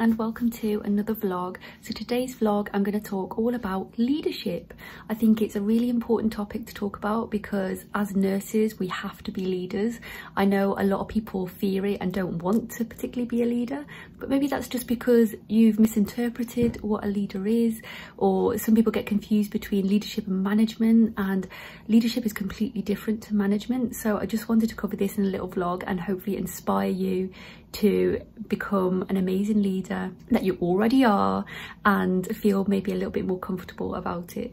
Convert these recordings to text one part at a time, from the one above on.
and welcome to another vlog. So today's vlog I'm going to talk all about leadership. I think it's a really important topic to talk about because as nurses we have to be leaders. I know a lot of people fear it and don't want to particularly be a leader, but maybe that's just because you've misinterpreted what a leader is, or some people get confused between leadership and management, and leadership is completely different to management. So I just wanted to cover this in a little vlog and hopefully inspire you to become an amazing leader that you already are and feel maybe a little bit more comfortable about it.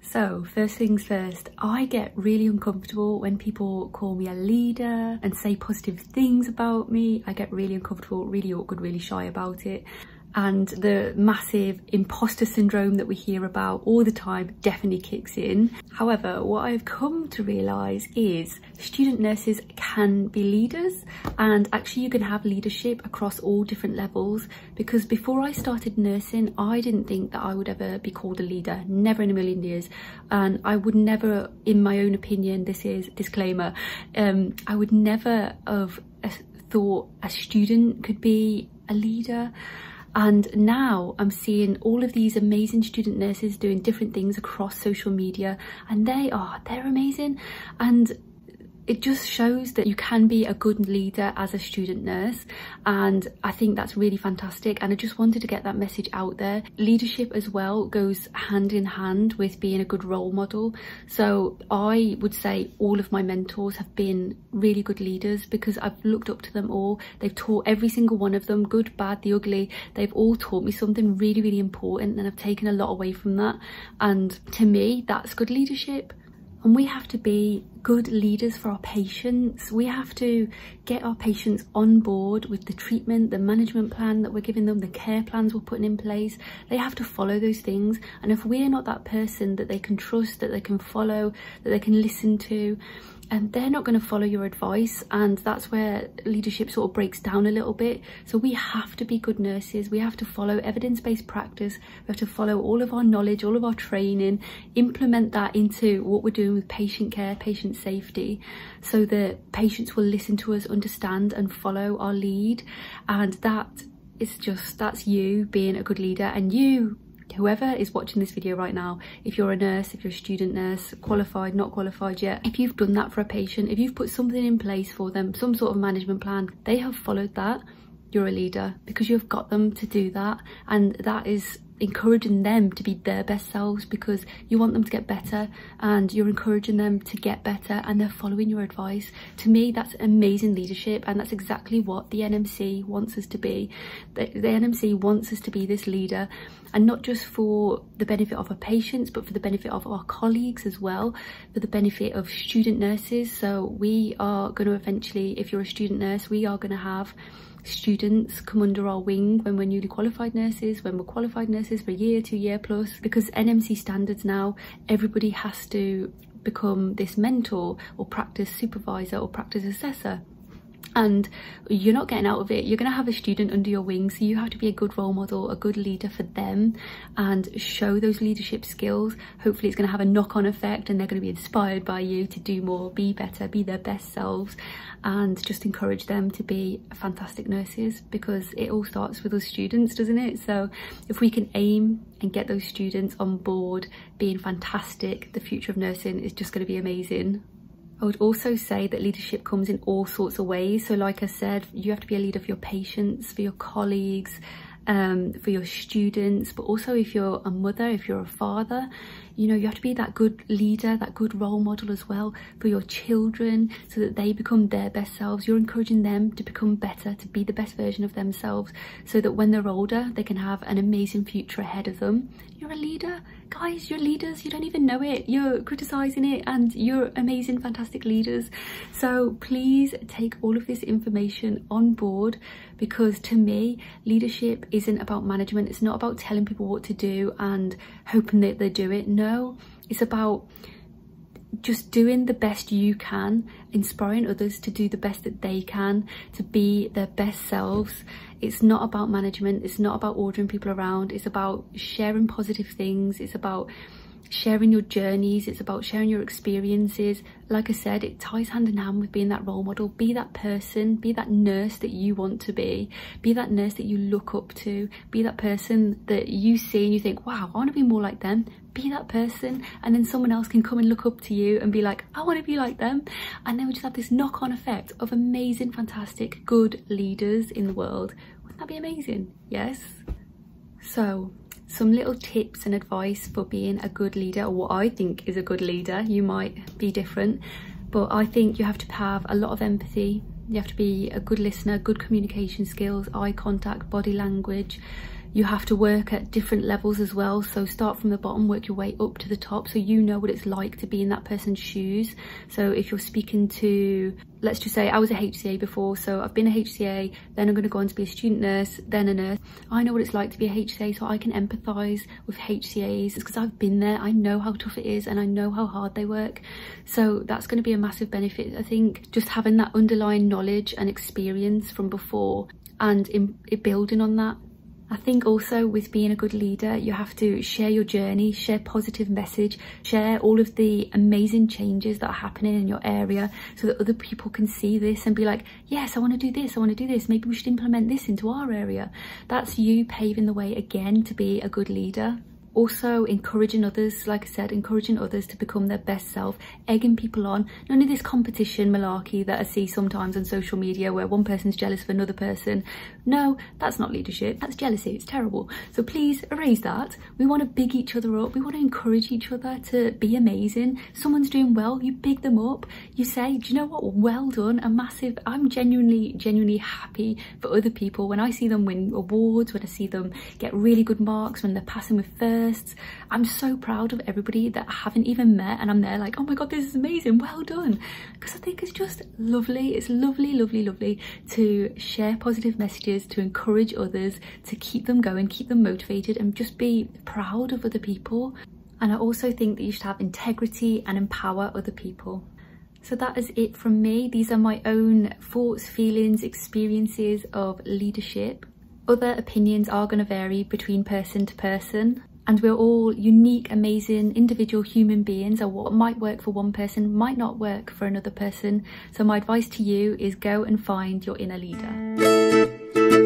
So first things first, I get really uncomfortable when people call me a leader and say positive things about me. I get really uncomfortable, really awkward, really shy about it. And the massive imposter syndrome that we hear about all the time definitely kicks in. However, what I've come to realise is student nurses can be leaders, and actually you can have leadership across all different levels, because before I started nursing, I didn't think that I would ever be called a leader, never in a million years. And I would never, in my own opinion, this is disclaimer, I would never have thought a student could be a leader. And now I'm seeing all of these amazing student nurses doing different things across social media, and they're amazing. And it just shows that you can be a good leader as a student nurse, and I think that's really fantastic. And I just wanted to get that message out there. Leadership as well goes hand in hand with being a good role model. So I would say all of my mentors have been really good leaders because I've looked up to them all. They've taught every single one of them, good, bad, the ugly. They've all taught me something really, really important, and I've taken a lot away from that. And to me, that's good leadership. And we have to be good leaders for our patients. We have to get our patients on board with the treatment, the management plan that we're giving them, the care plans we're putting in place. They have to follow those things. And if we're not that person that they can trust, that they can follow, that they can listen to, and they're not going to follow your advice, and that's where leadership sort of breaks down a little bit. So we have to be good nurses. We have to follow evidence-based practice. We have to follow all of our knowledge, all of our training, implement that into what we're doing with patient care, patient safety, so that patients will listen to us, understand and follow our lead. And that's you being a good leader. And you, whoever is watching this video right now, if you're a nurse, if you're a student nurse, qualified, not qualified yet, if you've done that for a patient, if you've put something in place for them, some sort of management plan, they have followed that, you're a leader, because you've got them to do that. And that is encouraging them to be their best selves, because you want them to get better and you're encouraging them to get better, and they're following your advice. To me, that's amazing leadership, and that's exactly what the NMC wants us to be. The NMC wants us to be this leader, and not just for the benefit of our patients, but for the benefit of our colleagues as well, for the benefit of student nurses. So we are going to eventually, if you're a student nurse, we are going to have students come under our wing when we're newly qualified nurses, when we're qualified nurses for a year, 2 year plus, because NMC standards now, everybody has to become this mentor or practice supervisor or practice assessor. And you're not getting out of it. You're going to have a student under your wing, so you have to be a good role model, a good leader for them, and show those leadership skills. Hopefully it's going to have a knock-on effect, and they're going to be inspired by you to do more, be better, be their best selves, and just encourage them to be fantastic nurses, because it all starts with us students, doesn't it? So if we can aim and get those students on board being fantastic, the future of nursing is just going to be amazing. I would also say that leadership comes in all sorts of ways. So like I said, you have to be a leader for your patients, for your colleagues, for your students, but also if you're a mother, if you're a father, you know, you have to be that good leader, that good role model as well for your children, so that they become their best selves. You're encouraging them to become better, to be the best version of themselves, so that when they're older, they can have an amazing future ahead of them. You're a leader, guys. You're leaders. You don't even know it. You're criticizing it, and you're amazing, fantastic leaders. So please take all of this information on board, because to me, leadership isn't about management. It's not about telling people what to do and hoping that they do it. No, it's about just doing the best you can, inspiring others to do the best that they can, to be their best selves. It's not about management. It's not about ordering people around. It's about sharing positive things. It's about sharing your journeys. It's about sharing your experiences. Like I said, it ties hand in hand with being that role model. Be that person, be that nurse that you want to be that nurse that you look up to, be that person that you see and you think, wow, I want to be more like them. Be that person, and then someone else can come and look up to you and be like, I want to be like them. And then we just have this knock-on effect of amazing, fantastic, good leaders in the world. Wouldn't that be amazing? Yes. So some little tips and advice for being a good leader, or what I think is a good leader. You might be different, but I think you have to have a lot of empathy. You have to be a good listener, good communication skills, eye contact, body language. You have to work at different levels as well. So start from the bottom, work your way up to the top, so you know what it's like to be in that person's shoes. So if you're speaking to, let's just say I was a HCA before, so I've been a HCA, then I'm going to go on to be a student nurse, then a nurse. I know what it's like to be a HCA, so I can empathise with HCAs. It's because I've been there, I know how tough it is and I know how hard they work. So that's going to be a massive benefit, I think, just having that underlying knowledge and experience from before and building on that. I think also with being a good leader, you have to share your journey, share positive message, share all of the amazing changes that are happening in your area so that other people can see this and be like, yes, I want to do this, I want to do this. Maybe we should implement this into our area. That's you paving the way again to be a good leader. Also encouraging others, like I said, encouraging others to become their best self, egging people on. None of this competition malarkey that I see sometimes on social media where one person's jealous of another person. No, that's not leadership, that's jealousy, it's terrible. So please erase that. We want to big each other up, we want to encourage each other to be amazing. Someone's doing well, you big them up, you say, do you know what, well done, a massive, I'm genuinely happy for other people when I see them win awards, when I see them get really good marks, when they're passing with first. I'm so proud of everybody that I haven't even met, and I'm there like, oh my god, this is amazing, well done, because I think it's just lovely. It's lovely, lovely, lovely to share positive messages, to encourage others, to keep them going, keep them motivated, and just be proud of other people. And I also think that you should have integrity and empower other people. So that is it from me. These are my own thoughts, feelings, experiences of leadership. Other opinions are going to vary between person to person. And we're all unique, amazing, individual human beings, and what might work for one person might not work for another person. So my advice to you is go and find your inner leader.